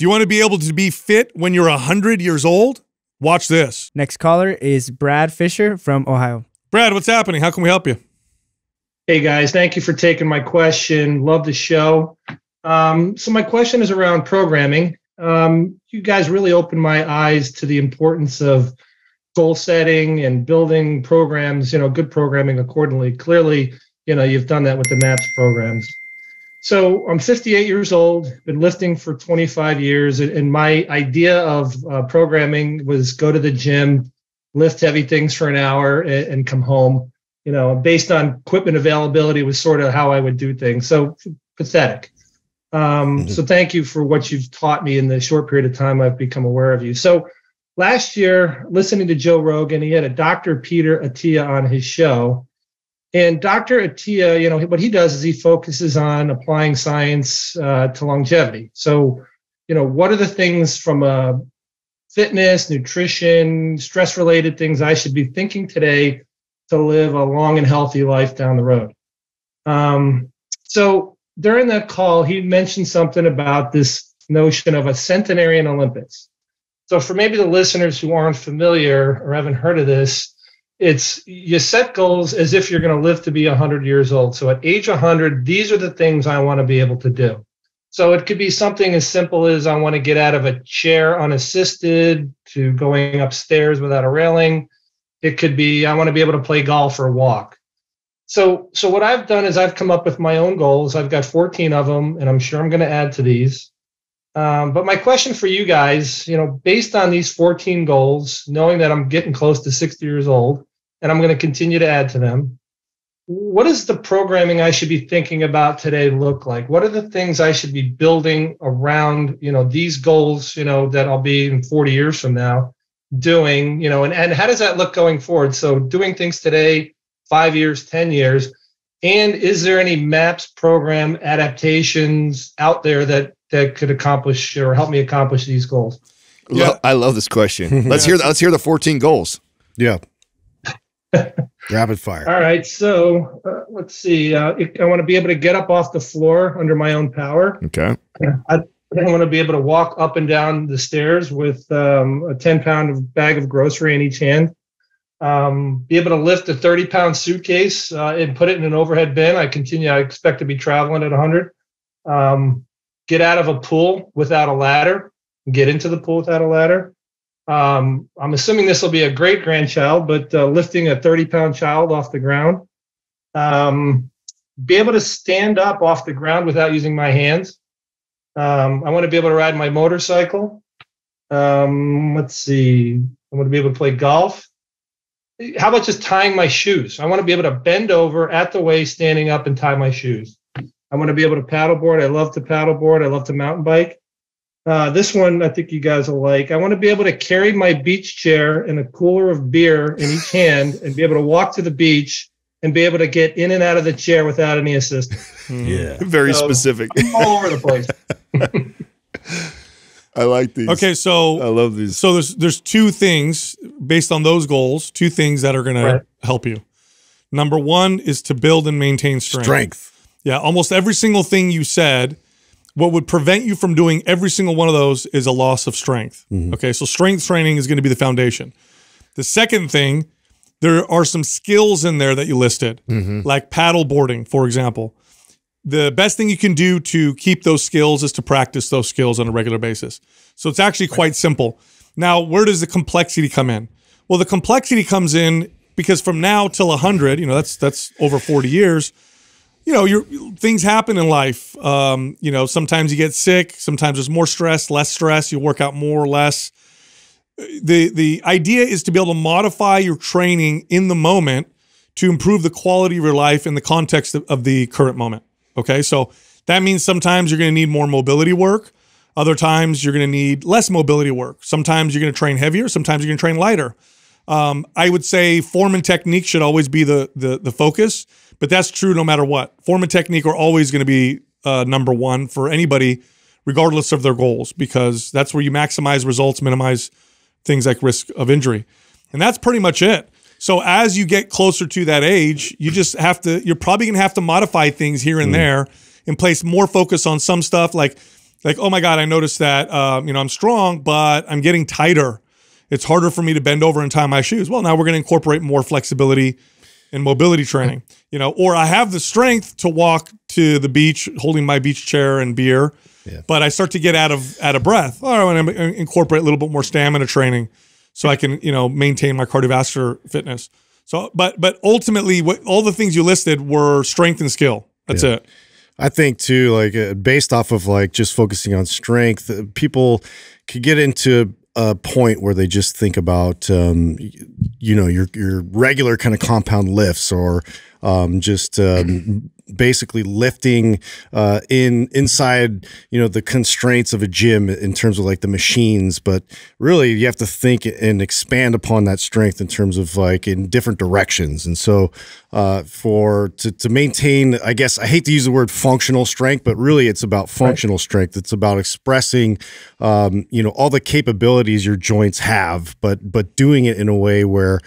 Do you want to be able to be fit when you're 100 years old? Watch this. Next caller is Brad Fisher from Ohio. Brad, what's happening? How can we help you? Hey, guys. Thank you for taking my question. Love the show. So my question is around programming. You guys really opened my eyes to the importance of goal setting and building programs, you know, good programming accordingly. Clearly, you know, you've done that with the MAPS programs. So I'm 58 years old, been lifting for 25 years, and my idea of programming was go to the gym, lift heavy things for an hour, and come home. You know, based on equipment availability was sort of how I would do things. So pathetic. So thank you for what you've taught me in the short period of time I've become aware of you. So last year, listening to Joe Rogan, he had a Dr. Peter Attia on his show. And Dr. Attia, you know, what he does is he focuses on applying science to longevity. So, you know, what are the things from fitness, nutrition, stress-related things I should be thinking today to live a long and healthy life down the road? So during that call, he mentioned something about this notion of a centenarian Olympics. So for maybe the listeners who aren't familiar or haven't heard of this, it's you set goals as if you're going to live to be 100 years old. So at age 100, these are the things I want to be able to do. So it could be something as simple as I want to get out of a chair unassisted to going upstairs without a railing. It could be I want to be able to play golf or walk. So what I've done is I've come up with my own goals. I've got 14 of them, and I'm sure I'm going to add to these. But my question for you guys, you know, based on these 14 goals, knowing that I'm getting close to 60 years old, and I'm going to continue to add to them. What does the programming I should be thinking about today look like? What are the things I should be building around, you know, these goals, you know, that I'll be in 40 years from now doing, you know, and how does that look going forward? So doing things today, 5 years, 10 years, and is there any MAPS program adaptations out there that could accomplish or help me accomplish these goals? Yeah. I love this question. Let's hear the 14 goals. Yeah. Rapid fire. All right. So let's see. I want to be able to get up off the floor under my own power. Okay. I want to be able to walk up and down the stairs with a 10-pound bag of grocery in each hand. Be able to lift a 30-pound suitcase and put it in an overhead bin. I expect to be traveling at 100. Get out of a pool without a ladder. Get into the pool without a ladder. I'm assuming this will be a great-grandchild, but lifting a 30-pound child off the ground. Be able to stand up off the ground without using my hands. I want to be able to ride my motorcycle. Let's see. I want to be able to play golf. How about just tying my shoes? I want to be able to bend over at the waist, standing up, and tie my shoes. I want to be able to paddleboard. I love to paddleboard. I love to mountain bike. This one I think you guys will like. I want to be able to carry my beach chair and a cooler of beer in each hand and be able to walk to the beach and be able to get in and out of the chair without any assistance. Yeah. Very specific. All over the place. I like these. Okay, so I love these. So there's two things based on those goals, two things that are going to help you. Number one is to build and maintain strength. Yeah, almost every single thing you said, what would prevent you from doing every single one of those is a loss of strength. Okay, so strength training is going to be the foundation. The second thing, there are some skills in there that you listed, like paddleboarding, for example. The best thing you can do to keep those skills is to practice those skills on a regular basis. So it's actually quite simple. Now, where does the complexity come in? Well, the complexity comes in because from now till 100, you know, that's over 40 years. You know, things happen in life. You know, sometimes you get sick. Sometimes there's more stress, less stress. You work out more or less. The idea is to be able to modify your training in the moment to improve the quality of your life in the context of the current moment. Okay, so that means sometimes you're going to need more mobility work. Other times you're going to need less mobility work. Sometimes you're going to train heavier. Sometimes you're going to train lighter. I would say form and technique should always be the focus. But that's true no matter what. Form and technique are always going to be number one for anybody, regardless of their goals, because that's where you maximize results, minimize things like risk of injury. And that's pretty much it. So as you get closer to that age, you just have to, you're probably going to have to modify things here and there and place more focus on some stuff. Like Like, oh my God, I noticed that, you know, I'm strong, but I'm getting tighter. It's harder for me to bend over and tie my shoes. Well, now we're going to incorporate more flexibility and mobility training, you know, or I have the strength to walk to the beach holding my beach chair and beer, but I start to get out of breath. All right, I want to incorporate a little bit more stamina training so I can, you know, maintain my cardiovascular fitness. So, but ultimately what all the things you listed were strength and skill. That's it. I think too, like based off of like just focusing on strength, people could get into a point where they just think about, you know, your regular kind of compound lifts or just basically lifting inside, you know, the constraints of a gym in terms of like the machines. But really, you have to think and expand upon that strength in terms of like in different directions. And so, to maintain, I guess I hate to use the word functional strength, but really it's about functional strength. It's about expressing, you know, all the capabilities your joints have, but doing it in a way where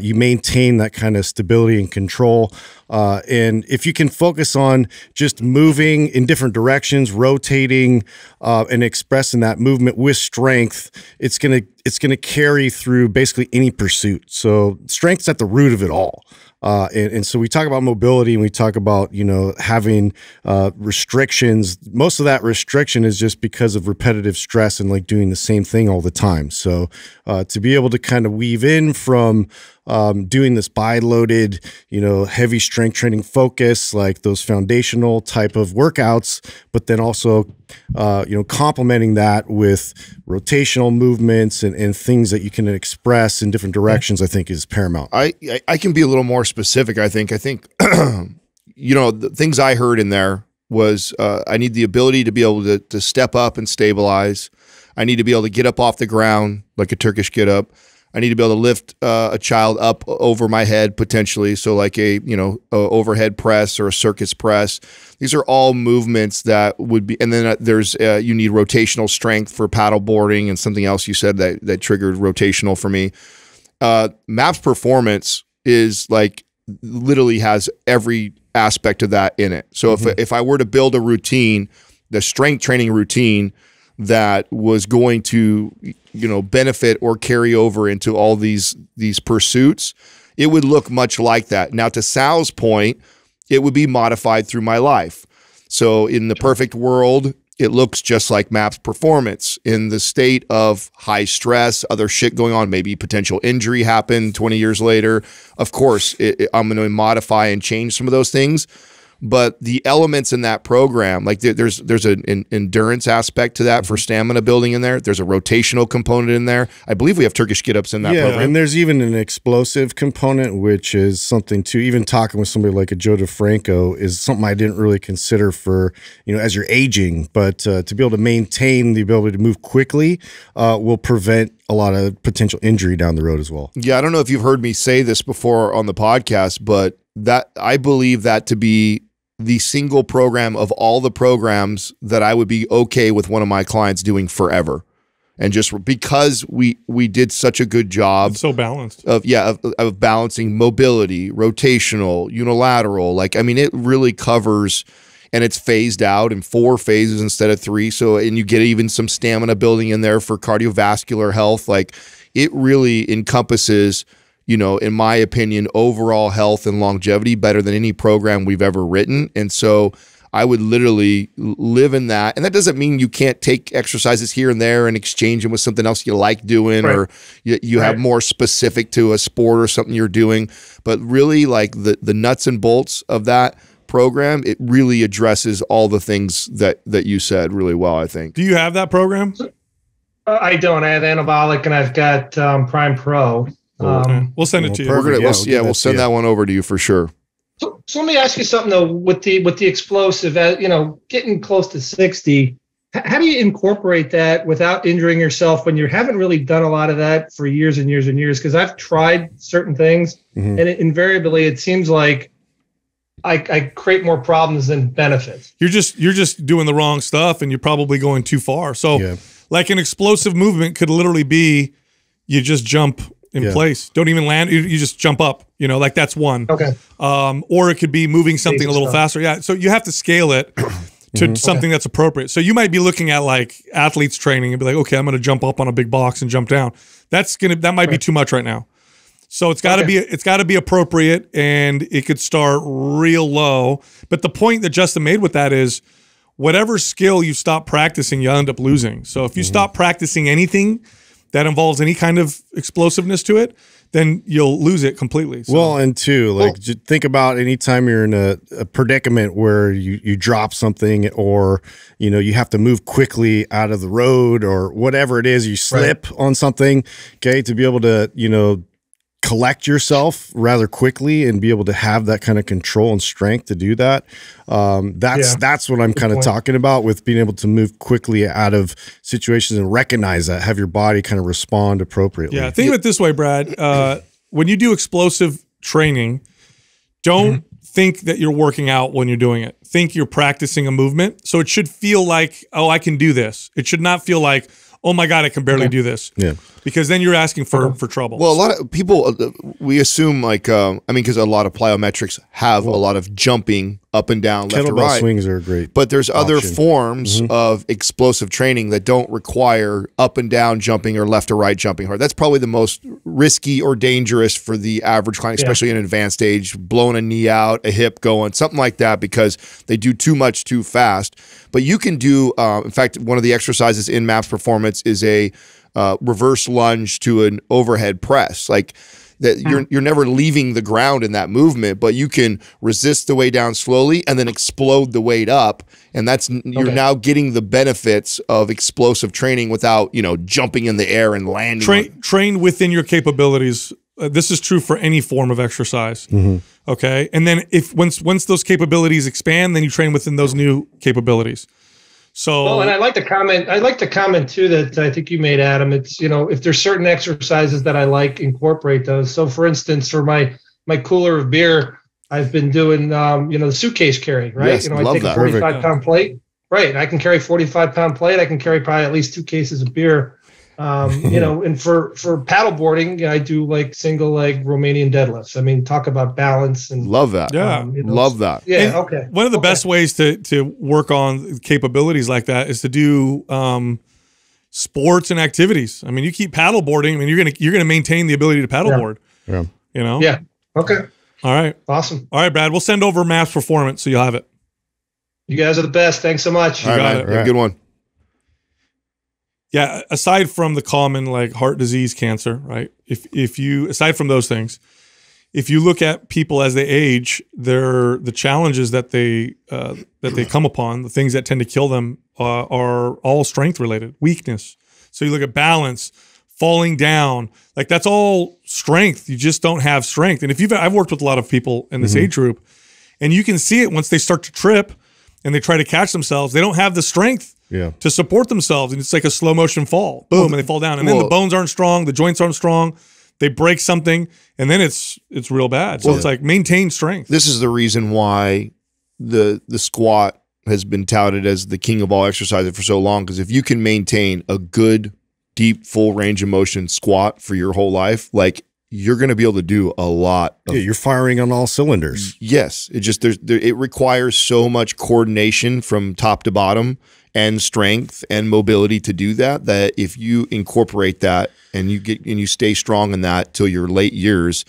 you maintain that kind of stability and control. And if you can focus on just moving in different directions, rotating, and expressing that movement with strength, it's gonna carry through basically any pursuit. So strength's at the root of it all. And so we talk about mobility and we talk about, you know, having restrictions. Most of that restriction is just because of repetitive stress and like doing the same thing all the time. So to be able to kind of weave in from doing this bi-loaded, you know, heavy strength training focus, like those foundational type of workouts, but then also, you know, complementing that with rotational movements and things that you can express in different directions, I think is paramount. I can be a little more specific. I think, you know, the things I heard in there was, I need the ability to be able to step up and stabilize. I need to be able to get up off the ground, like a Turkish get up. I need to be able to lift a child up over my head potentially. So like a, you know, a overhead press or a circus press. These are all movements that would be, and then there's, you need rotational strength for paddle boarding and something else you said that triggered rotational for me. MAPS performance is like literally has every aspect of that in it. So if I were to build a routine, the strength training routine, that was going to, you know, benefit or carry over into all these pursuits, it would look much like that. Now, to Sal's point, it would be modified through my life. So in the perfect world, it looks just like MAPS performance. In the state of high stress, other shit going on, maybe potential injury happened 20 years later. Of course, I'm going to modify and change some of those things. But the elements in that program, like there's an endurance aspect to that for stamina building in there. There's a rotational component in there. I believe we have Turkish get-ups in that program. And there's even an explosive component, which is something too, even talking with somebody like a Joe DeFranco is something I didn't really consider for, you know, as you're aging. But to be able to maintain the ability to move quickly will prevent a lot of potential injury down the road as well. Yeah, I don't know if you've heard me say this before on the podcast, but that I believe that to be the single program of all the programs that I would be okay with one of my clients doing forever. And just because we did such a good job. It's so balanced. Of balancing mobility, rotational, unilateral. Like, I mean, it really covers, and it's phased out in 4 phases instead of 3. So, and you get even some stamina building in there for cardiovascular health. Like, it really encompasses, you know, in my opinion, overall health and longevity better than any program we've ever written. And so I would literally live in that. And that doesn't mean you can't take exercises here and there and exchange them with something else you like doing, or you have more specific to a sport or something you're doing. But really, like the nuts and bolts of that program, it really addresses all the things that you said really well, I think. Do you have that program? I don't. I have Anabolic and I've got Prime Pro. We'll send it to you. We'll send that one over to you for sure. So let me ask you something though. With the explosive, you know, getting close to 60, how do you incorporate that without injuring yourself when you haven't really done a lot of that for years and years and years? Because I've tried certain things, and invariably it seems like I create more problems than benefits. You're just doing the wrong stuff, and you're probably going too far. So, like an explosive movement could literally be, you just jump in place. Don't even land. You just jump up, you know, like that's one. Or it could be moving something a little faster. So you have to scale it to something that's appropriate. So you might be looking at like athletes training and be like, okay, I'm going to jump up on a big box and jump down. That's going to, that might be too much right now. So it's got to be, it's got to be appropriate, and it could start real low. But the point that Justin made with that is whatever skill you stop practicing, you end up losing. So if you stop practicing anything that involves any kind of explosiveness to it, then you'll lose it completely. So. Well, and two, like think about any time you're in a predicament where you drop something, or you know you have to move quickly out of the road or whatever it is, you slip on something. Okay, to be able to collect yourself rather quickly and be able to have that kind of control and strength to do that. That's what I'm kind of talking about with being able to move quickly out of situations and recognize that, have your body kind of respond appropriately. Yeah. Think of it this way, Brad, when you do explosive training, don't think that you're working out when you're doing it. Think you're practicing a movement. So it should feel like, oh, I can do this. It should not feel like, oh my God, I can barely do this. Yeah. Because then you're asking for trouble. Well, a lot of people, we assume like, I mean, because a lot of plyometrics have a lot of jumping up and down, left and right. Kettlebell swings are great. But there's other forms of explosive training that don't require up and down jumping or left or right jumping hard. That's probably the most risky or dangerous for the average client, especially in an advanced age, blowing a knee out, a hip going, something like that, because they do too much too fast. But you can do, in fact, one of the exercises in MAPS Performance is a reverse lunge to an overhead press. Like that, you're never leaving the ground in that movement, but you can resist the way down slowly and then explode the weight up, and that's you're now getting the benefits of explosive training without jumping in the air and landing. Train within your capabilities. This is true for any form of exercise. Okay, and then if once those capabilities expand, then you train within those new capabilities. So, well, and I like the comment too that I think you made, Adam. It's if there's certain exercises that I like, incorporate those. So, for instance, for my cooler of beer, I've been doing the suitcase carry, right? Yes, I take a 45-pound plate, right? I can carry a 45-pound plate. I can carry probably at least 2 cases of beer. And for paddleboarding, I do like single leg Romanian deadlifts. I mean, talk about balance and love that. Yeah, love that. Yeah. And one of the best ways to work on capabilities like that is to do sports and activities. I mean, you keep paddleboarding, and you're gonna maintain the ability to paddleboard. Yeah. Yeah. Okay. All right. Awesome. All right, Brad. We'll send over MAPS Performance so you'll have it. You guys are the best. Thanks so much. All right, man. Have a good one. Yeah, aside from the common like heart disease, cancer, right? If you aside from those things, if you look at people as they age, the challenges that they come upon, the things that tend to kill them are all strength related, weakness. So you look at balance, falling down, like that's all strength. You just don't have strength. And if I've worked with a lot of people in this age group, and you can see it once they start to trip and they try to catch themselves, they don't have the strength. Yeah. To support themselves, and it's like a slow motion fall. Boom, and they fall down, and then the bones aren't strong, the joints aren't strong, they break something, and then it's real bad. So it's like maintain strength. This is the reason why the squat has been touted as the king of all exercises for so long, because if you can maintain a good, deep, full range of motion squat for your whole life, like you're going to be able to do a lot. You're firing on all cylinders. Yes, it just it requires so much coordination from top to bottom, and strength and mobility to do that. That if you incorporate that and you stay strong in that till your late years,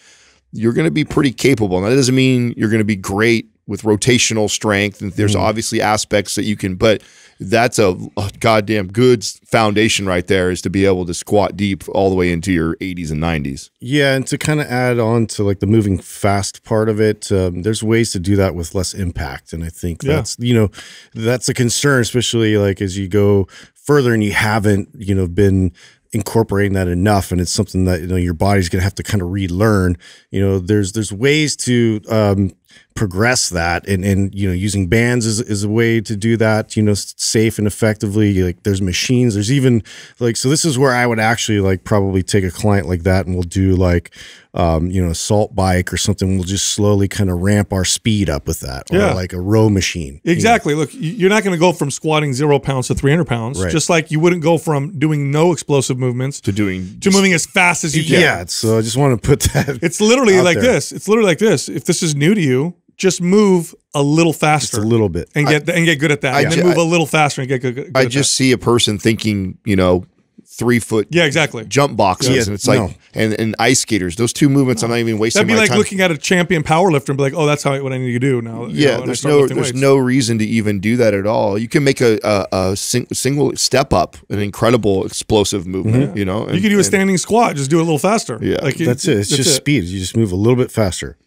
you're going to be pretty capable. Now, that doesn't mean you're going to be great with rotational strength, and there's obviously aspects that you can, but that's a goddamn good foundation right there, is to be able to squat deep all the way into your 80s and 90s. Yeah, and to kind of add on to like the moving fast part of it, there's ways to do that with less impact, and I think that's that's a concern, especially like as you go further and you haven't been incorporating that enough, and it's something that your body's gonna have to kind of relearn. There's ways to progress that, and using bands is a way to do that, safe and effectively. Like there's machines, there's even like, so this is where I would actually like probably take a client like that, and we'll do like assault bike or something. We'll just slowly kind of ramp our speed up with that, or like a row machine. Exactly. Look, you're not going to go from squatting 0 pounds to 300 pounds, just like you wouldn't go from doing no explosive movements to moving as fast as you can. So I just want to put that. It's literally like this. If this is new to you, just move a little faster, just a little bit, and get good at that. I just see a person thinking, you know, 3-foot jump boxes, and it's like and ice skaters. Those two movements, I'm not even wasting. That'd be my like time. Looking at a champion powerlifter and be like, oh, that's how what I need to do now. There's no reason to even do that at all. You can make a single step up, an incredible explosive movement. You know, you can do a standing squat, just do it a little faster. Yeah, like that's it. It's just speed. You just move a little bit faster.